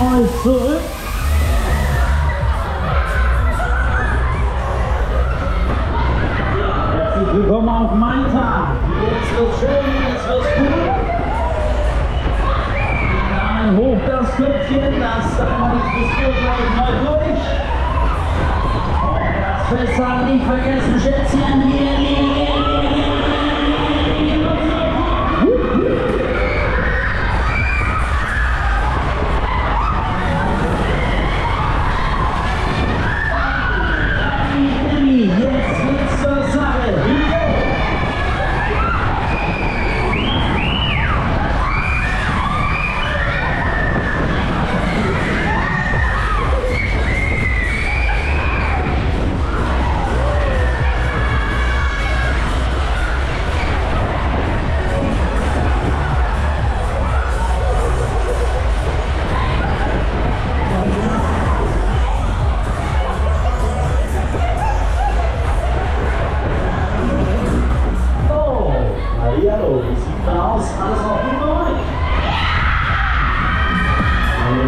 äußere. Herzlich willkommen auf Malta. Jetzt wird's schön, jetzt wird's gut. Dann hoch das Köpfchen, das einmal diskutiert, gleich mal durch. Das Festhalten nicht vergessen, Schätzchen,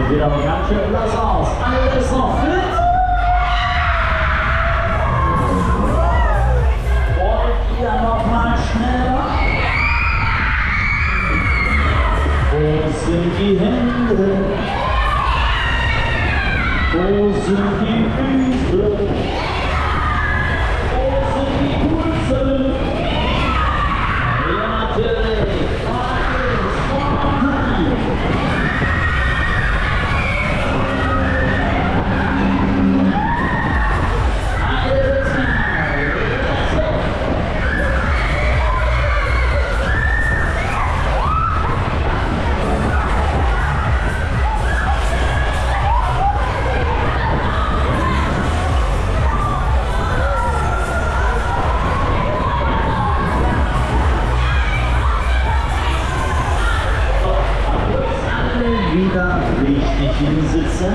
sieht aber ganz schön blass aus. Alles noch fit? Wollt ihr nochmal schneller? Wo sind die Hände? Wo sind die Füße? Wo sind die Pulse? Ja, natürlich. Richtig hinsitzen.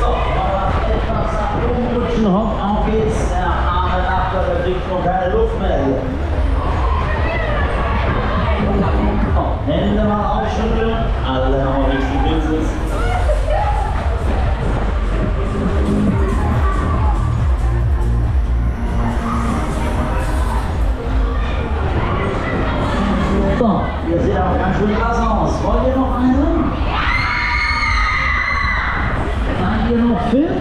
So, aber etwas nach oben rutschen, hopp, auf geht's. Der Arme ab, da kriegt noch keine Luft mehr. Komm, Hände mal aufschütteln, alle auch richtig hinsitzen. So, ihr seht aber ganz schön krass aus. Wollt ihr noch eine? Noch fit?